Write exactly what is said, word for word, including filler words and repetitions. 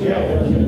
Yeah.